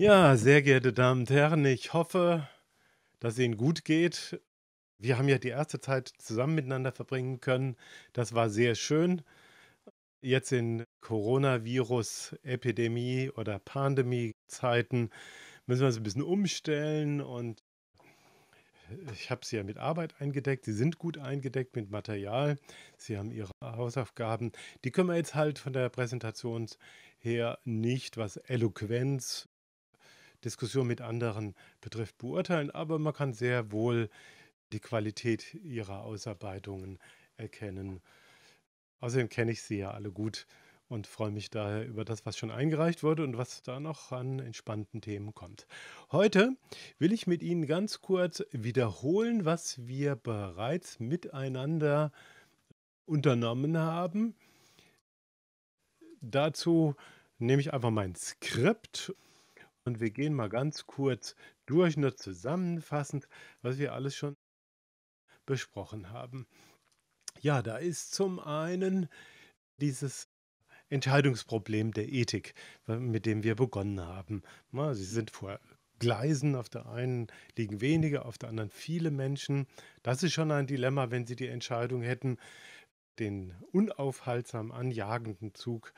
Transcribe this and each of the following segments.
Ja, sehr geehrte Damen und Herren, ich hoffe, dass Ihnen gut geht. Wir haben ja die erste Zeit zusammen miteinander verbringen können. Das war sehr schön. Jetzt in Coronavirus-Epidemie oder Pandemie-Zeiten müssen wir uns ein bisschen umstellen. Und ich habe Sie ja mit Arbeit eingedeckt. Sie sind gut eingedeckt mit Material. Sie haben Ihre Hausaufgaben. Die können wir jetzt halt von der Präsentation her nicht, was Eloquenz, Diskussion mit anderen betrifft, beurteilen. Aber man kann sehr wohl die Qualität Ihrer Ausarbeitungen erkennen. Außerdem kenne ich Sie ja alle gut und freue mich daher über das, was schon eingereicht wurde und was da noch an entspannten Themen kommt. Heute will ich mit Ihnen ganz kurz wiederholen, was wir bereits miteinander unternommen haben. Dazu nehme ich einfach mein Skript und wir gehen mal ganz kurz durch, nur zusammenfassend, was wir alles schon besprochen haben. Ja, da ist zum einen dieses Entscheidungsproblem der Ethik, mit dem wir begonnen haben. Sie sind vor Gleisen, auf der einen liegen wenige, auf der anderen viele Menschen. Das ist schon ein Dilemma, wenn Sie die Entscheidung hätten, den unaufhaltsam anjagenden Zug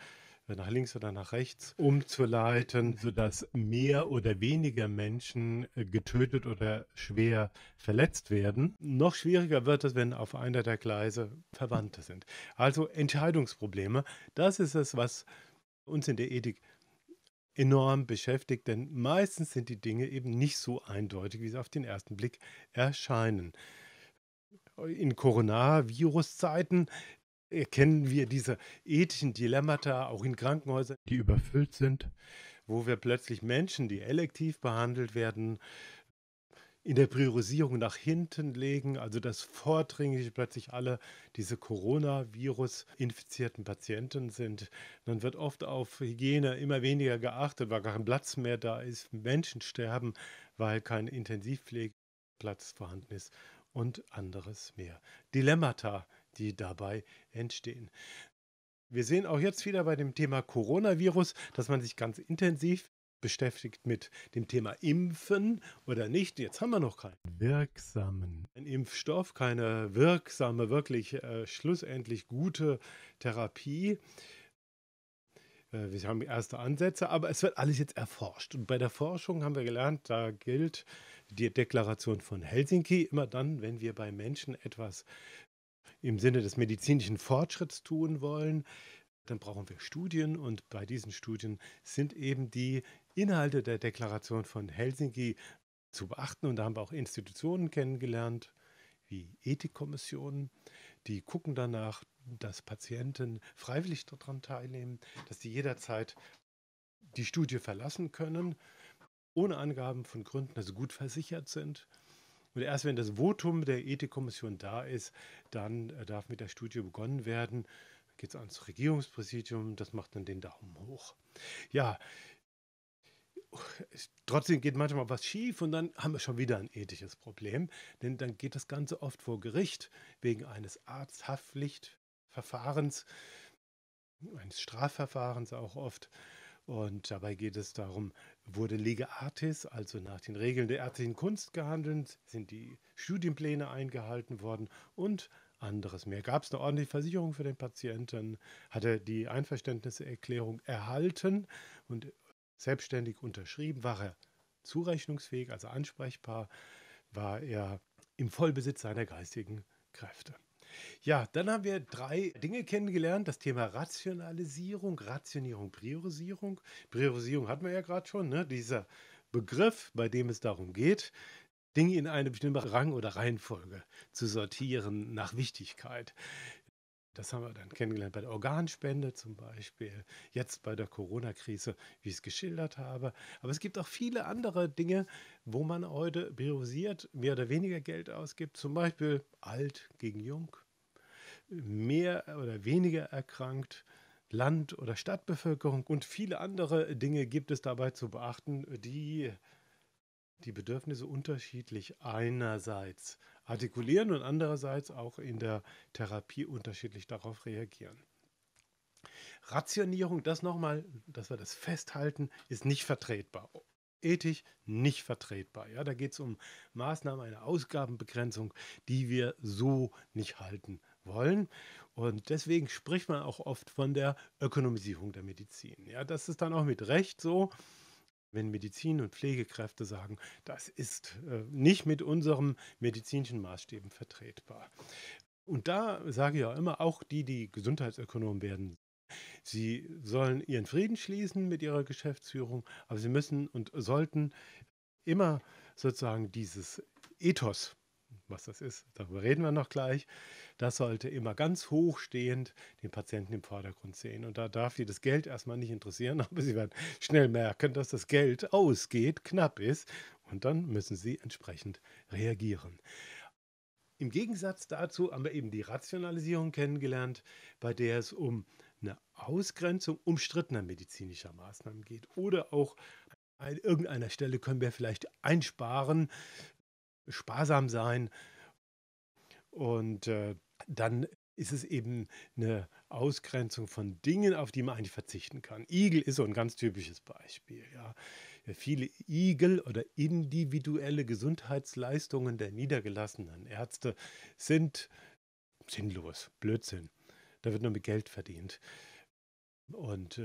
nach links oder nach rechts umzuleiten, sodass mehr oder weniger Menschen getötet oder schwer verletzt werden. Noch schwieriger wird es, wenn auf einer der Gleise Verwandte sind. Also Entscheidungsprobleme, das ist es, was uns in der Ethik enorm beschäftigt, denn meistens sind die Dinge eben nicht so eindeutig, wie sie auf den ersten Blick erscheinen. In Coronavirus-Zeiten erkennen wir diese ethischen Dilemmata auch in Krankenhäusern, die überfüllt sind, wo wir plötzlich Menschen, die elektiv behandelt werden, in der Priorisierung nach hinten legen, also das Vordringliche plötzlich alle diese Coronavirus-infizierten Patienten sind. Dann wird oft auf Hygiene immer weniger geachtet, weil kein Platz mehr da ist. Menschen sterben, weil kein Intensivpflegeplatz vorhanden ist und anderes mehr. Dilemmata, die dabei entstehen. Wir sehen auch jetzt wieder bei dem Thema Coronavirus, dass man sich ganz intensiv beschäftigt mit dem Thema Impfen oder nicht. Jetzt haben wir noch keinen wirksamen Impfstoff, keine wirksame, wirklich schlussendlich gute Therapie. Wir haben erste Ansätze, aber es wird alles jetzt erforscht. Und bei der Forschung haben wir gelernt, da gilt die Deklaration von Helsinki. Immer dann, wenn wir bei Menschen etwas im Sinne des medizinischen Fortschritts tun wollen, dann brauchen wir Studien und bei diesen Studien sind eben die Inhalte der Deklaration von Helsinki zu beachten und da haben wir auch Institutionen kennengelernt, wie Ethikkommissionen, die gucken danach, dass Patienten freiwillig daran teilnehmen, dass sie jederzeit die Studie verlassen können, ohne Angaben von Gründen, also gut versichert sind. Und erst wenn das Votum der Ethikkommission da ist, dann darf mit der Studie begonnen werden. Dann geht es ans Regierungspräsidium, das macht dann den Daumen hoch. Ja, trotzdem geht manchmal was schief und dann haben wir schon wieder ein ethisches Problem. Denn dann geht das Ganze oft vor Gericht wegen eines Arzthaftpflichtverfahrens, eines Strafverfahrens auch oft. Und dabei geht es darum, wurde lege artis, also nach den Regeln der ärztlichen Kunst gehandelt, sind die Studienpläne eingehalten worden und anderes mehr. Gab es eine ordentliche Versicherung für den Patienten, hat er die Einverständniserklärung erhalten und selbstständig unterschrieben, war er zurechnungsfähig, also ansprechbar, war er im Vollbesitz seiner geistigen Kräfte. Ja, dann haben wir drei Dinge kennengelernt. Das Thema Rationalisierung, Priorisierung. Priorisierung hatten wir ja gerade schon, ne? Dieser Begriff, bei dem es darum geht, Dinge in eine bestimmte Rang- oder Reihenfolge zu sortieren nach Wichtigkeit. Das haben wir dann kennengelernt bei der Organspende zum Beispiel, jetzt bei der Corona-Krise, wie ich es geschildert habe. Aber es gibt auch viele andere Dinge, wo man heute priorisiert, mehr oder weniger Geld ausgibt, zum Beispiel alt gegen jung, mehr oder weniger erkrankt, Land- oder Stadtbevölkerung und viele andere Dinge gibt es dabei zu beachten, die die Bedürfnisse unterschiedlich einerseits artikulieren und andererseits auch in der Therapie unterschiedlich darauf reagieren. Rationierung, das nochmal, dass wir das festhalten, ist nicht vertretbar. ethisch nicht vertretbar. Ja, da geht es um Maßnahmen einer Ausgabenbegrenzung, die wir so nicht halten wollen. Und deswegen spricht man auch oft von der Ökonomisierung der Medizin. Ja, das ist dann auch mit Recht so, wenn Medizin- und Pflegekräfte sagen, das ist nicht mit unseren medizinischen Maßstäben vertretbar. Und da sage ich ja immer, auch die, die Gesundheitsökonomen werden, sie sollen ihren Frieden schließen mit ihrer Geschäftsführung, aber sie müssen und sollten immer sozusagen dieses Ethos, was das ist, darüber reden wir noch gleich, das sollte immer ganz hochstehend den Patienten im Vordergrund sehen. Und da darf sie das Geld erstmal nicht interessieren, aber sie werden schnell merken, dass das Geld ausgeht, knapp ist, und dann müssen sie entsprechend reagieren. Im Gegensatz dazu haben wir eben die Rationalisierung kennengelernt, bei der es um eine Ausgrenzung umstrittener medizinischer Maßnahmen geht. Oder auch an irgendeiner Stelle können wir vielleicht einsparen, sparsam sein. Und dann ist es eben eine Ausgrenzung von Dingen, auf die man eigentlich verzichten kann. Igel ist so ein ganz typisches Beispiel, ja. Viele Igel oder individuelle Gesundheitsleistungen der niedergelassenen Ärzte sind sinnlos, Blödsinn. Da wird nur mit Geld verdient. Und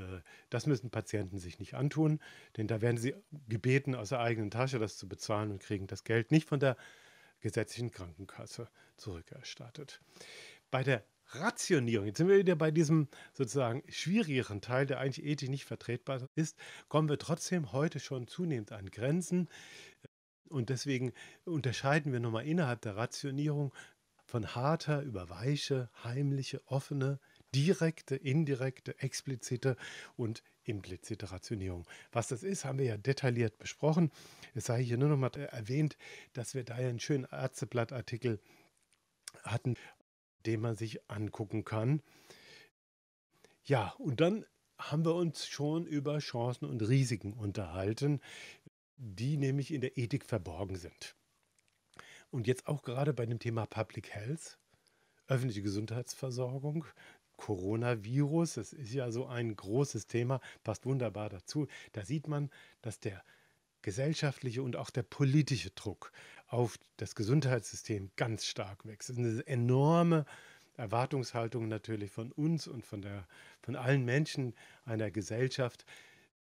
das müssen Patienten sich nicht antun, denn da werden sie gebeten, aus der eigenen Tasche das zu bezahlen und kriegen das Geld nicht von der gesetzlichen Krankenkasse zurückerstattet. Bei der Rationierung, jetzt sind wir wieder bei diesem sozusagen schwierigeren Teil, der eigentlich ethisch nicht vertretbar ist, kommen wir trotzdem heute schon zunehmend an Grenzen. Und deswegen unterscheiden wir nochmal innerhalb der Rationierung von harter über weiche, heimliche, offene, direkte, indirekte, explizite und implizite Rationierung. Was das ist, haben wir ja detailliert besprochen. Es sei hier nur nochmal erwähnt, dass wir da ja einen schönen Ärzteblattartikel hatten, den man sich angucken kann. Ja, und dann haben wir uns schon über Chancen und Risiken unterhalten, die nämlich in der Ethik verborgen sind. Und jetzt auch gerade bei dem Thema Public Health, öffentliche Gesundheitsversorgung, Coronavirus, das ist ja so ein großes Thema, passt wunderbar dazu. Da sieht man, dass der gesellschaftliche und auch der politische Druck auf das Gesundheitssystem ganz stark wächst. Das ist eine enorme Erwartungshaltung natürlich von uns und von allen Menschen einer Gesellschaft,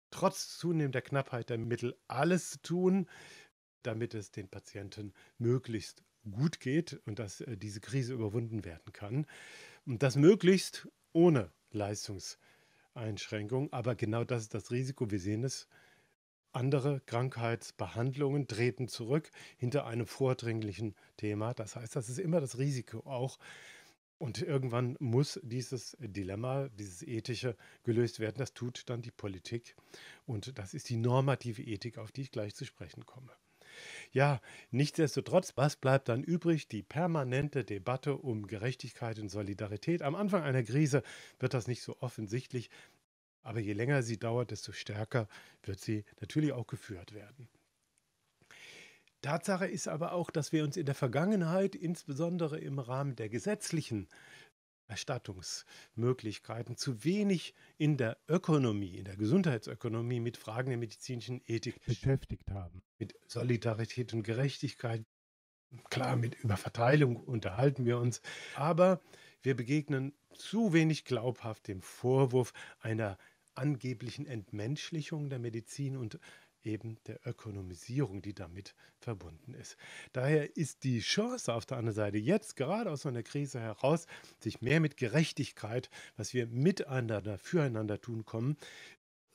trotz zunehmender Knappheit der Mittel alles zu tun, damit es den Patienten möglichst gut geht und dass diese Krise überwunden werden kann. Und das möglichst ohne Leistungseinschränkung. Aber genau das ist das Risiko, wir sehen es. Andere Krankheitsbehandlungen treten zurück hinter einem vordringlichen Thema. Das heißt, das ist immer das Risiko auch. Und irgendwann muss dieses Dilemma, dieses ethische, gelöst werden. Das tut dann die Politik. Und das ist die normative Ethik, auf die ich gleich zu sprechen komme. Ja, nichtsdestotrotz, was bleibt dann übrig? Die permanente Debatte um Gerechtigkeit und Solidarität. Am Anfang einer Krise wird das nicht so offensichtlich. Aber je länger sie dauert, desto stärker wird sie natürlich auch geführt werden. Tatsache ist aber auch, dass wir uns in der Vergangenheit, insbesondere im Rahmen der gesetzlichen Erstattungsmöglichkeiten, zu wenig in der Ökonomie, in der Gesundheitsökonomie mit Fragen der medizinischen Ethik beschäftigt haben. Mit Solidarität und Gerechtigkeit, klar, mit Überverteilung unterhalten wir uns, aber wir begegnen zu wenig glaubhaft dem Vorwurf einer angeblichen Entmenschlichung der Medizin und eben der Ökonomisierung, die damit verbunden ist. Daher ist die Chance auf der anderen Seite jetzt gerade aus so einer Krise heraus, sich mehr mit Gerechtigkeit, was wir miteinander, füreinander tun, kommen,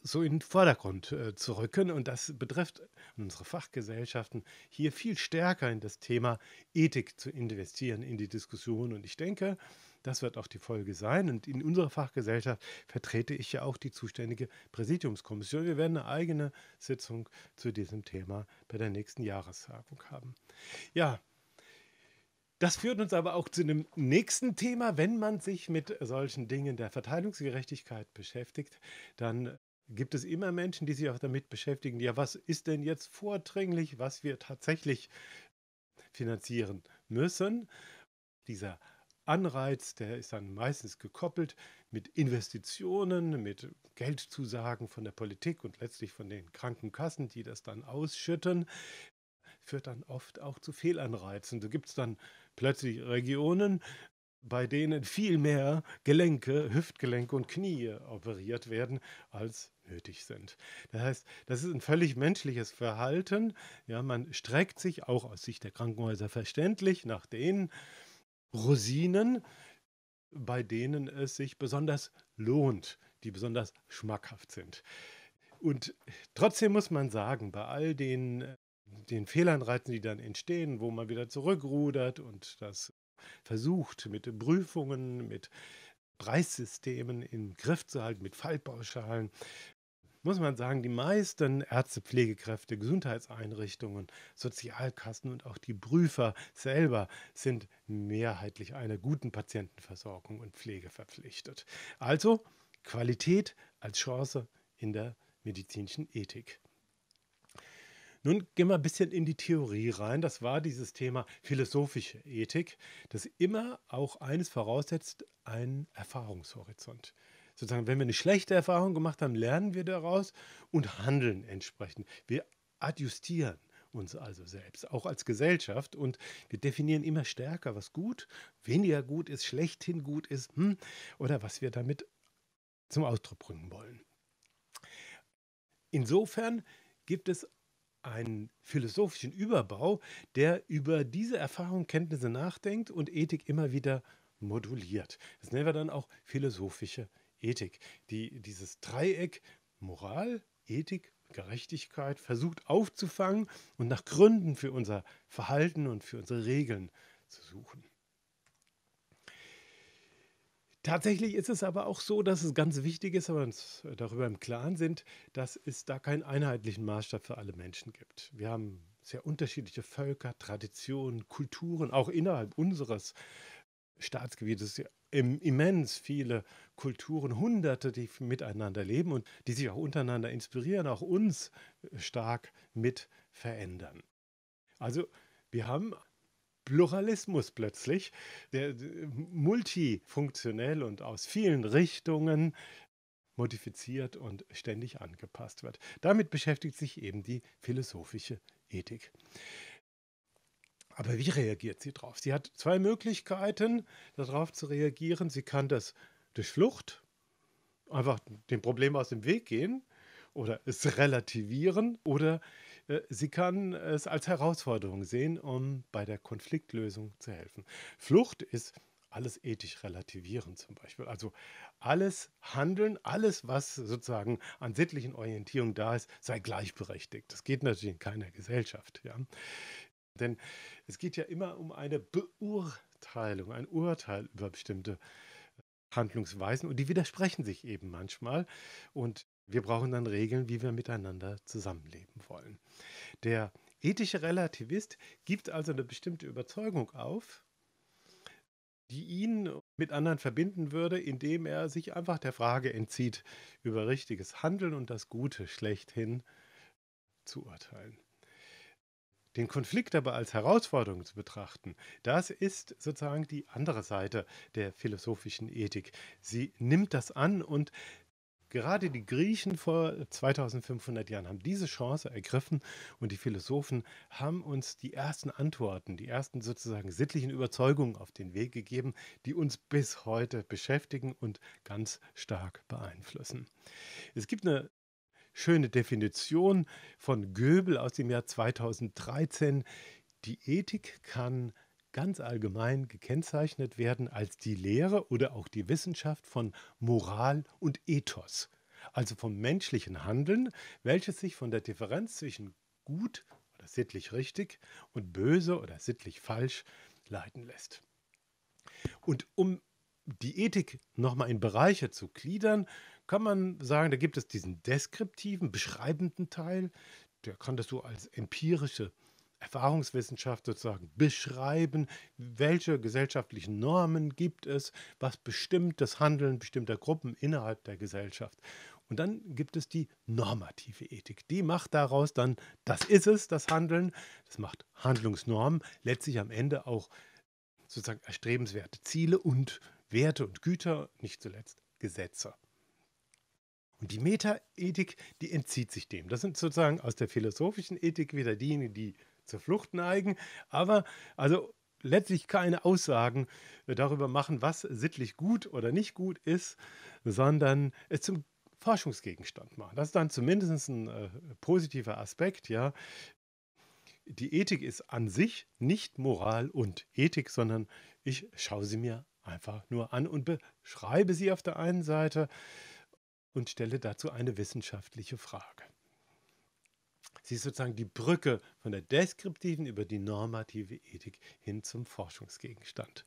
so in den Vordergrund zu rücken. Und das betrifft unsere Fachgesellschaften, hier viel stärker in das Thema Ethik zu investieren, in die Diskussion. Und ich denke, das wird auch die Folge sein. Und in unserer Fachgesellschaft vertrete ich ja auch die zuständige Präsidiumskommission. Wir werden eine eigene Sitzung zu diesem Thema bei der nächsten Jahrestagung haben. Ja, das führt uns aber auch zu einem nächsten Thema. Wenn man sich mit solchen Dingen der Verteilungsgerechtigkeit beschäftigt, dann gibt es immer Menschen, die sich auch damit beschäftigen, ja, was ist denn jetzt vordringlich, was wir tatsächlich finanzieren müssen? Dieser Anreiz, der ist dann meistens gekoppelt mit Investitionen, mit Geldzusagen von der Politik und letztlich von den Krankenkassen, die das dann ausschütten, führt dann oft auch zu Fehlanreizen. So gibt es dann plötzlich Regionen, bei denen viel mehr Gelenke, Hüftgelenke und Knie operiert werden, als nötig sind. Das heißt, das ist ein völlig menschliches Verhalten. Ja, man streckt sich, auch aus Sicht der Krankenhäuser verständlich, nach den Rosinen, bei denen es sich besonders lohnt, die besonders schmackhaft sind. Und trotzdem muss man sagen, bei all den Fehlanreizen, die dann entstehen, wo man wieder zurückrudert und das versucht, mit Prüfungen, mit Preissystemen im Griff zu halten, mit Fallpauschalen, muss man sagen, die meisten Ärzte, Pflegekräfte, Gesundheitseinrichtungen, Sozialkassen und auch die Prüfer selber sind mehrheitlich einer guten Patientenversorgung und Pflege verpflichtet. Also Qualität als Chance in der medizinischen Ethik. Nun gehen wir ein bisschen in die Theorie rein. Das war dieses Thema philosophische Ethik, das immer auch eines voraussetzt, einen Erfahrungshorizont. Sozusagen, wenn wir eine schlechte Erfahrung gemacht haben, lernen wir daraus und handeln entsprechend. Wir adjustieren uns also selbst, auch als Gesellschaft. Und wir definieren immer stärker, was gut, weniger gut ist, schlechthin gut ist oder was wir damit zum Ausdruck bringen wollen. Insofern gibt es einen philosophischen Überbau, der über diese Erfahrung, Kenntnisse nachdenkt und Ethik immer wieder moduliert. Das nennen wir dann auch philosophische Ethik. Dieses Dreieck Moral, Ethik, Gerechtigkeit versucht aufzufangen und nach Gründen für unser Verhalten und für unsere Regeln zu suchen. Tatsächlich ist es aber auch so, dass es ganz wichtig ist, wenn wir uns darüber im Klaren sind, dass es da keinen einheitlichen Maßstab für alle Menschen gibt. Wir haben sehr unterschiedliche Völker, Traditionen, Kulturen, auch innerhalb unseres Staatsgebietes immens viele Kulturen, Hunderte, die miteinander leben und die sich auch untereinander inspirieren, auch uns stark mit verändern. Also wir haben Pluralismus plötzlich, der multifunktionell und aus vielen Richtungen modifiziert und ständig angepasst wird. Damit beschäftigt sich eben die philosophische Ethik. Aber wie reagiert sie darauf? Sie hat zwei Möglichkeiten, darauf zu reagieren. Sie kann das durch Flucht, einfach dem Problem aus dem Weg gehen oder es relativieren, oder sie kann es als Herausforderung sehen, um bei der Konfliktlösung zu helfen. Flucht ist alles ethisch relativieren zum Beispiel. Also alles Handeln, alles, was sozusagen an sittlichen Orientierung da ist, sei gleichberechtigt. Das geht natürlich in keiner Gesellschaft. Ja? Denn es geht ja immer um eine Beurteilung, ein Urteil über bestimmte Handlungsweisen, und die widersprechen sich eben manchmal, und wir brauchen dann Regeln, wie wir miteinander zusammenleben wollen. Der ethische Relativist gibt also eine bestimmte Überzeugung auf, die ihn mit anderen verbinden würde, indem er sich einfach der Frage entzieht, über richtiges Handeln und das Gute schlechthin zu urteilen. Den Konflikt aber als Herausforderung zu betrachten, das ist sozusagen die andere Seite der philosophischen Ethik. Sie nimmt das an, und gerade die Griechen vor 2500 Jahren haben diese Chance ergriffen, und die Philosophen haben uns die ersten Antworten, die ersten sozusagen sittlichen Überzeugungen auf den Weg gegeben, die uns bis heute beschäftigen und ganz stark beeinflussen. Es gibt eine schöne Definition von Goebel aus dem Jahr 2013. Die Ethik kann ganz allgemein gekennzeichnet werden als die Lehre oder auch die Wissenschaft von Moral und Ethos, also vom menschlichen Handeln, welches sich von der Differenz zwischen gut oder sittlich richtig und böse oder sittlich falsch leiten lässt. Und um die Ethik nochmal in Bereiche zu gliedern, kann man sagen, da gibt es diesen deskriptiven, beschreibenden Teil, der kann das so als empirische Erfahrungswissenschaft sozusagen beschreiben, welche gesellschaftlichen Normen gibt es, was bestimmt das Handeln bestimmter Gruppen innerhalb der Gesellschaft. Und dann gibt es die normative Ethik. Die macht daraus dann, das ist es, das Handeln, das macht Handlungsnormen, letztlich am Ende auch sozusagen erstrebenswerte Ziele und Werte und Güter, nicht zuletzt Gesetze. Und die Metaethik, die entzieht sich dem. Das sind sozusagen aus der philosophischen Ethik wieder diejenigen, die zur Flucht neigen, aber also letztlich keine Aussagen darüber machen, was sittlich gut oder nicht gut ist, sondern es zum Forschungsgegenstand machen. Das ist dann zumindest ein positiver Aspekt, ja. Die Ethik ist an sich nicht Moral und Ethik, sondern ich schaue sie mir einfach nur an und beschreibe sie auf der einen Seite und stelle dazu eine wissenschaftliche Frage. Sie ist sozusagen die Brücke von der deskriptiven über die normative Ethik hin zum Forschungsgegenstand.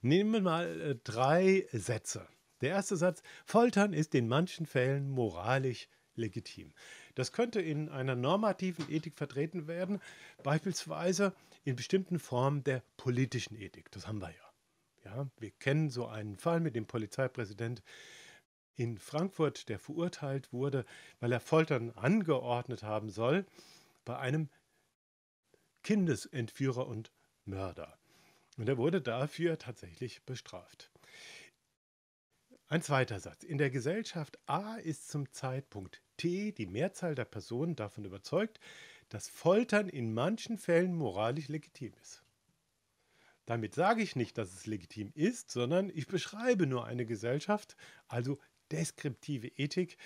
Nehmen wir mal drei Sätze. Der erste Satz: Foltern ist in manchen Fällen moralisch legitim. Das könnte in einer normativen Ethik vertreten werden, beispielsweise in bestimmten Formen der politischen Ethik. Das haben wir ja. Wir kennen so einen Fall mit dem Polizeipräsident in Frankfurt, der verurteilt wurde, weil er Foltern angeordnet haben soll bei einem Kindesentführer und Mörder. Und er wurde dafür tatsächlich bestraft. Ein zweiter Satz. In der Gesellschaft A ist zum Zeitpunkt T die Mehrzahl der Personen davon überzeugt, dass Foltern in manchen Fällen moralisch legitim ist. Damit sage ich nicht, dass es legitim ist, sondern ich beschreibe nur eine Gesellschaft, also deskriptive Ethik.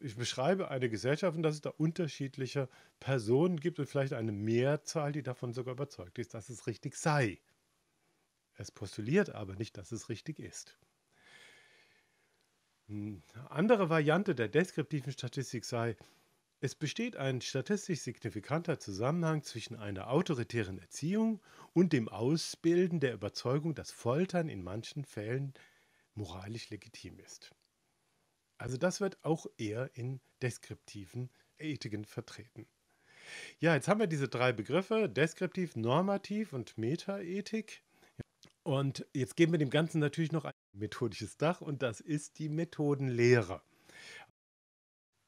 Ich beschreibe eine Gesellschaft, und dass es da unterschiedliche Personen gibt und vielleicht eine Mehrzahl, die davon sogar überzeugt ist, dass es richtig sei. Es postuliert aber nicht, dass es richtig ist. Eine andere Variante der deskriptiven Statistik sei, es besteht ein statistisch signifikanter Zusammenhang zwischen einer autoritären Erziehung und dem Ausbilden der Überzeugung, dass Foltern in manchen Fällen moralisch legitim ist. Also das wird auch eher in deskriptiven Ethiken vertreten. Ja, jetzt haben wir diese drei Begriffe, deskriptiv, normativ und Metaethik. Und jetzt geben wir dem Ganzen natürlich noch ein methodisches Dach, und das ist die Methodenlehre.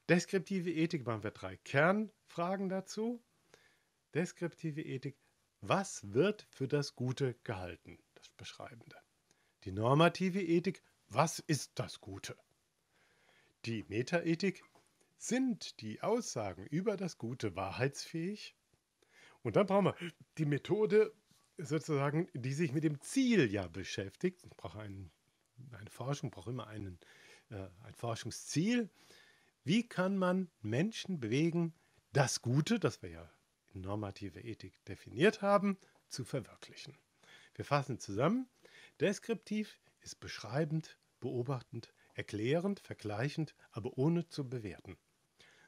Deskriptive Ethik, machen wir drei Kernfragen dazu. Deskriptive Ethik, was wird für das Gute gehalten? Das Beschreibende. Die normative Ethik, was ist das Gute? Die Metaethik, sind die Aussagen über das Gute wahrheitsfähig? Und dann brauchen wir die Methode, sozusagen, die sich mit dem Ziel ja beschäftigt. Ich brauche eine Forschung, braucht immer ein Forschungsziel. Wie kann man Menschen bewegen, das Gute, das wir ja in normativer Ethik definiert haben, zu verwirklichen? Wir fassen zusammen. Deskriptiv ist beschreibend, beobachtend, erklärend, vergleichend, aber ohne zu bewerten.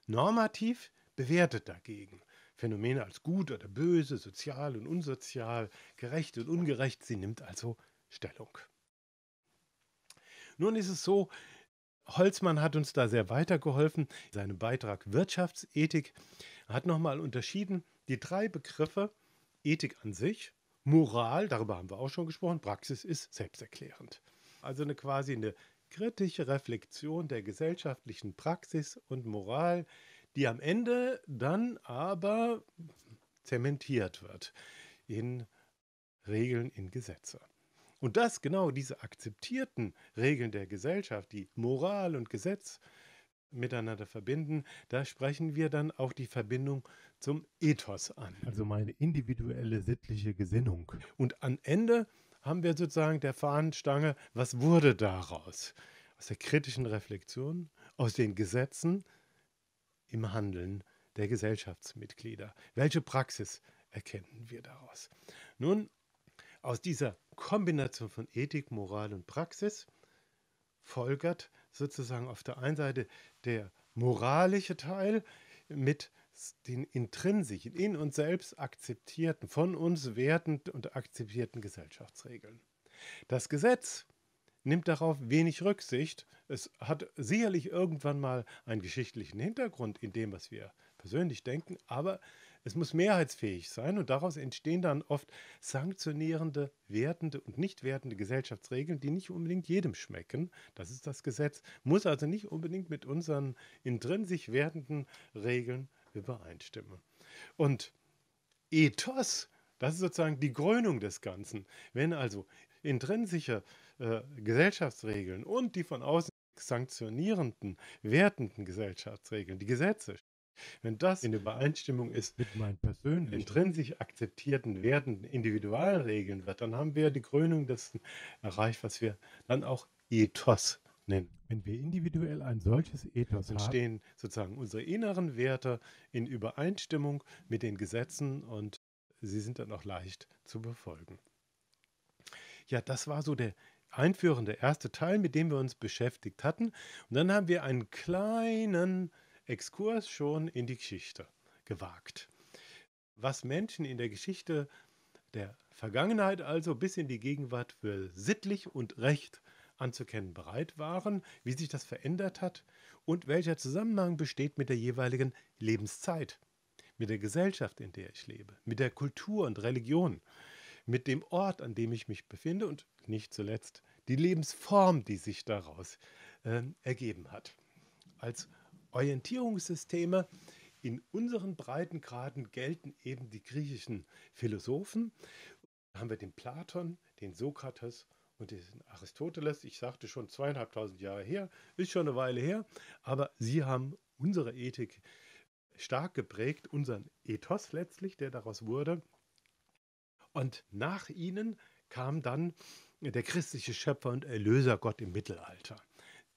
Normativ bewertet dagegen. Phänomene als gut oder böse, sozial und unsozial, gerecht und ungerecht, sie nimmt also Stellung. Nun ist es so, Holzmann hat uns da sehr weitergeholfen. Seinem Beitrag Wirtschaftsethik hat nochmal unterschieden die drei Begriffe Ethik an sich, Moral, darüber haben wir auch schon gesprochen, Praxis ist selbsterklärend. Also quasi eine kritische Reflexion der gesellschaftlichen Praxis und Moral, die am Ende dann aber zementiert wird in Regeln, in Gesetze. Und dass genau diese akzeptierten Regeln der Gesellschaft, die Moral und Gesetz miteinander verbinden, da sprechen wir dann auch die Verbindung zum Ethos an. Also meine individuelle sittliche Gesinnung. Und am Ende haben wir sozusagen der Fahnenstange, was wurde daraus? Aus der kritischen Reflexion, aus den Gesetzen, im Handeln der Gesellschaftsmitglieder. Welche Praxis erkennen wir daraus? Nun, aus dieser Kombination von Ethik, Moral und Praxis folgert sozusagen auf der einen Seite der moralische Teil mit den intrinsischen, in uns selbst akzeptierten, von uns wertend und akzeptierten Gesellschaftsregeln. Das Gesetz nimmt darauf wenig Rücksicht. Es hat sicherlich irgendwann mal einen geschichtlichen Hintergrund in dem, was wir persönlich denken, aber es muss mehrheitsfähig sein, und daraus entstehen dann oft sanktionierende, wertende und nicht wertende Gesellschaftsregeln, die nicht unbedingt jedem schmecken. Das ist das Gesetz, muss also nicht unbedingt mit unseren intrinsisch wertenden Regeln übereinstimmen. Und Ethos Das ist sozusagen die Krönung des Ganzen. Wenn also intrinsische Gesellschaftsregeln und die von außen sanktionierenden, wertenden Gesellschaftsregeln, die Gesetze, wenn das in Übereinstimmung ist mit meinen persönlichen, intrinsisch akzeptierten, wertenden Individualregeln wird, dann haben wir die Krönung dessen erreicht, was wir dann auch Ethos nennen. Wenn wir individuell ein solches Ethos haben, stehen sozusagen unsere inneren Werte in Übereinstimmung mit den Gesetzen und sie sind dann auch leicht zu befolgen. Ja, das war so der einführende erste Teil, mit dem wir uns beschäftigt hatten. Und dann haben wir einen kleinen Exkurs schon in die Geschichte gewagt. Was Menschen in der Geschichte der Vergangenheit also bis in die Gegenwart für sittlich und recht anzukennen bereit waren, wie sich das verändert hat und welcher Zusammenhang besteht mit der jeweiligen Lebenszeit, mit der Gesellschaft, in der ich lebe, mit der Kultur und Religion, mit dem Ort, an dem ich mich befinde und nicht zuletzt die Lebensform, die sich daraus ergeben hat. Als Orientierungssysteme in unseren Breitengraden gelten eben die griechischen Philosophen. Da haben wir den Platon, den Sokrates und den Aristoteles. Ich sagte schon 2500 Jahre her, ist schon eine Weile her, aber sie haben unsere Ethik stark geprägt, unseren Ethos letztlich, der daraus wurde. Und nach ihnen kam dann der christliche Schöpfer und Erlöser Gott im Mittelalter.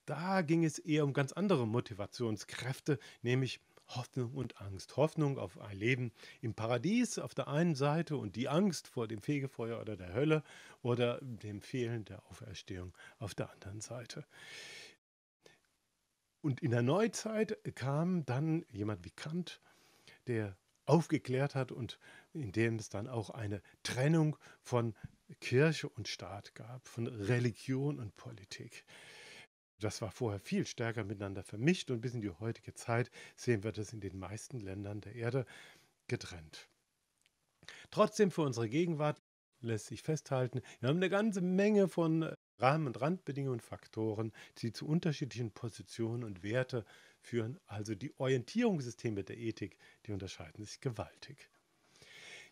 Da ging es eher um ganz andere Motivationskräfte, nämlich Hoffnung und Angst. Hoffnung auf ein Leben im Paradies auf der einen Seite und die Angst vor dem Fegefeuer oder der Hölle oder dem Fehlen der Auferstehung auf der anderen Seite. Und in der Neuzeit kam dann jemand wie Kant, der aufgeklärt hat und in dem es dann auch eine Trennung von Kirche und Staat gab, von Religion und Politik. Das war vorher viel stärker miteinander vermischt und bis in die heutige Zeit sehen wir das in den meisten Ländern der Erde getrennt. Trotzdem für unsere Gegenwart lässt sich festhalten, wir haben eine ganze Menge von Rahmen- und Randbedingungen und Faktoren, die zu unterschiedlichen Positionen und Werte führen. Also die Orientierungssysteme der Ethik, die unterscheiden sich gewaltig.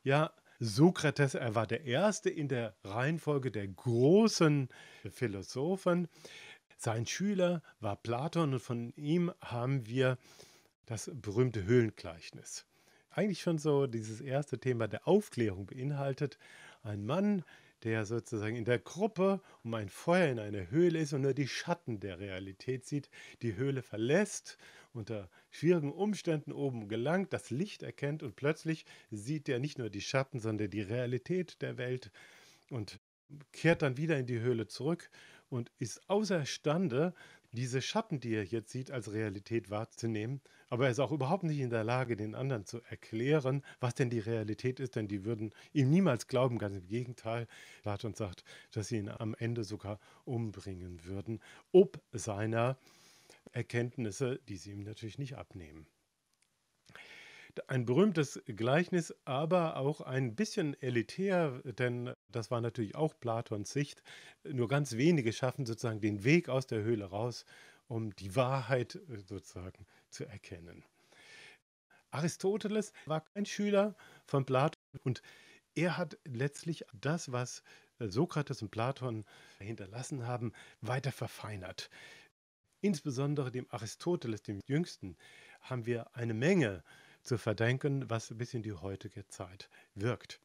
Ja, Sokrates, er war der Erste in der Reihenfolge der großen Philosophen. Sein Schüler war Platon und von ihm haben wir das berühmte Höhlengleichnis. Eigentlich schon so dieses erste Thema der Aufklärung beinhaltet. Ein Mann, der sozusagen in der Gruppe um ein Feuer in einer Höhle ist und nur die Schatten der Realität sieht, die Höhle verlässt, unter schwierigen Umständen oben gelangt, das Licht erkennt und plötzlich sieht er nicht nur die Schatten, sondern die Realität der Welt und kehrt dann wieder in die Höhle zurück und ist außerstande, diese Schatten, die er jetzt sieht, als Realität wahrzunehmen. Aber er ist auch überhaupt nicht in der Lage, den anderen zu erklären, was denn die Realität ist, denn die würden ihm niemals glauben, ganz im Gegenteil. Platon sagt, dass sie ihn am Ende sogar umbringen würden, ob seiner Erkenntnisse, die sie ihm natürlich nicht abnehmen. Ein berühmtes Gleichnis, aber auch ein bisschen elitär, denn das war natürlich auch Platons Sicht. Nur ganz wenige schaffen sozusagen den Weg aus der Höhle raus, um die Wahrheit sozusagen zu erkennen. Aristoteles war kein Schüler von Platon und er hat letztlich das, was Sokrates und Platon hinterlassen haben, weiter verfeinert. Insbesondere dem Aristoteles, dem Jüngsten, haben wir eine Menge zu verdenken, was bis in die heutige Zeit wirkt.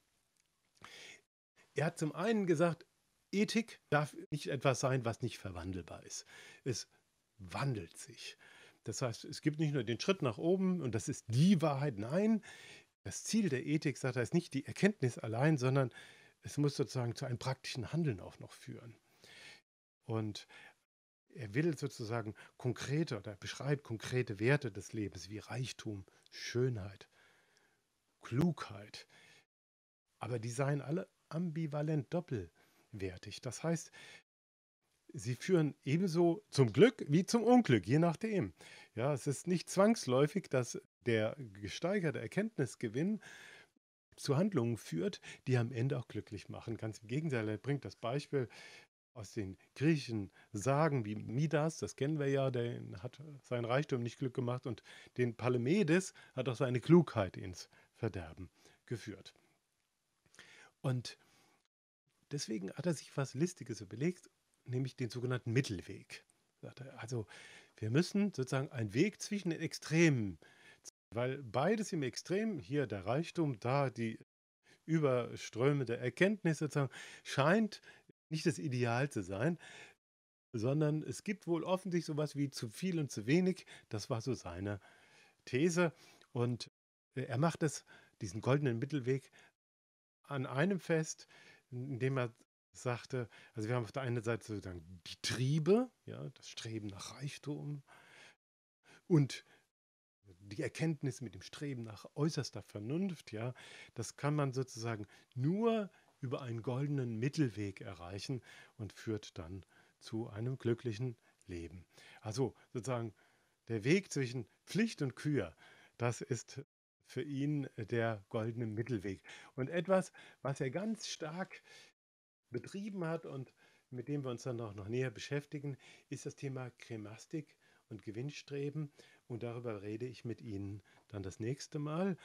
Er hat zum einen gesagt, Ethik darf nicht etwas sein, was nicht verwandelbar ist. Es wandelt sich. Das heißt, es gibt nicht nur den Schritt nach oben und das ist die Wahrheit. Nein, das Ziel der Ethik, sagt er, ist nicht die Erkenntnis allein, sondern es muss sozusagen zu einem praktischen Handeln auch noch führen. Und er will sozusagen konkrete oder beschreibt konkrete Werte des Lebens wie Reichtum, Schönheit, Klugheit. Aber die seien alle ambivalent doppelwertig. Das heißt, sie führen ebenso zum Glück wie zum Unglück, je nachdem. Ja, es ist nicht zwangsläufig, dass der gesteigerte Erkenntnisgewinn zu Handlungen führt, die am Ende auch glücklich machen. Ganz im Gegenteil, er bringt das Beispiel aus den griechischen Sagen wie Midas, das kennen wir ja, der hat sein Reichtum nicht Glück gemacht und den Palamedes hat auch seine Klugheit ins Verderben geführt. Und deswegen hat er sich was Listiges überlegt, nämlich den sogenannten Mittelweg. Also wir müssen sozusagen einen Weg zwischen den Extremen, weil beides im Extrem, hier der Reichtum, da die überströmende Erkenntnis sozusagen, scheint nicht das Ideal zu sein, sondern es gibt wohl offensichtlich sowas wie zu viel und zu wenig. Das war so seine These. Und er macht es, diesen goldenen Mittelweg, an einem fest, indem er sagte, also wir haben auf der einen Seite sozusagen die Triebe, ja, das Streben nach Reichtum und die Erkenntnis mit dem Streben nach äußerster Vernunft, ja, das kann man sozusagen nur über einen goldenen Mittelweg erreichen und führt dann zu einem glücklichen Leben. Also sozusagen der Weg zwischen Pflicht und Kür, das ist für ihn der goldene Mittelweg. Und etwas, was er ganz stark betrieben hat und mit dem wir uns dann auch noch näher beschäftigen, ist das Thema Kremastik und Gewinnstreben. Und darüber rede ich mit Ihnen dann das nächste Mal.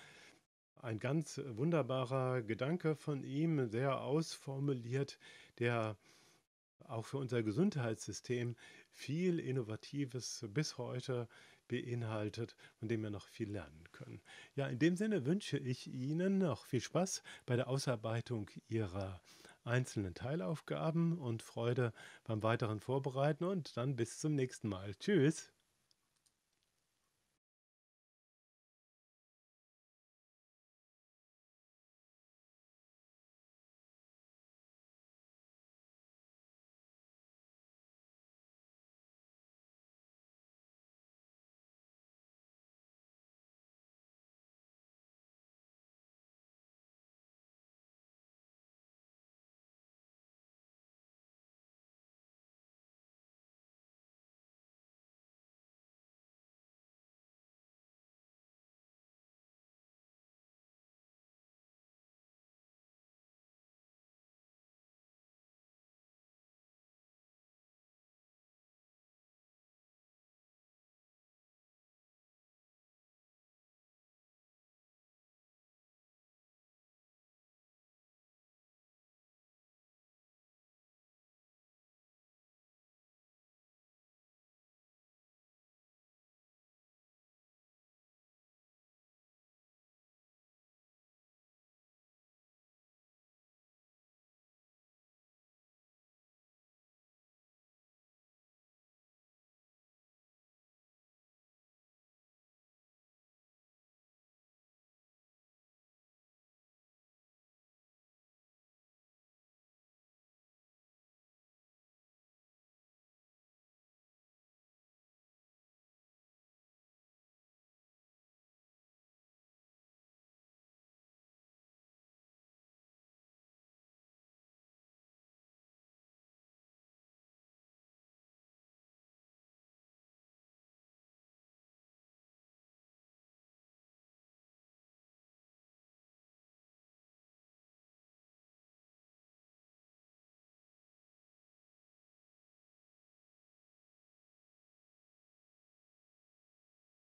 Ein ganz wunderbarer Gedanke von ihm, sehr ausformuliert, der auch für unser Gesundheitssystem viel Innovatives bis heute beinhaltet, von dem wir noch viel lernen können. Ja, in dem Sinne wünsche ich Ihnen noch viel Spaß bei der Ausarbeitung Ihrer einzelnen Teilaufgaben und Freude beim weiteren Vorbereiten und dann bis zum nächsten Mal. Tschüss!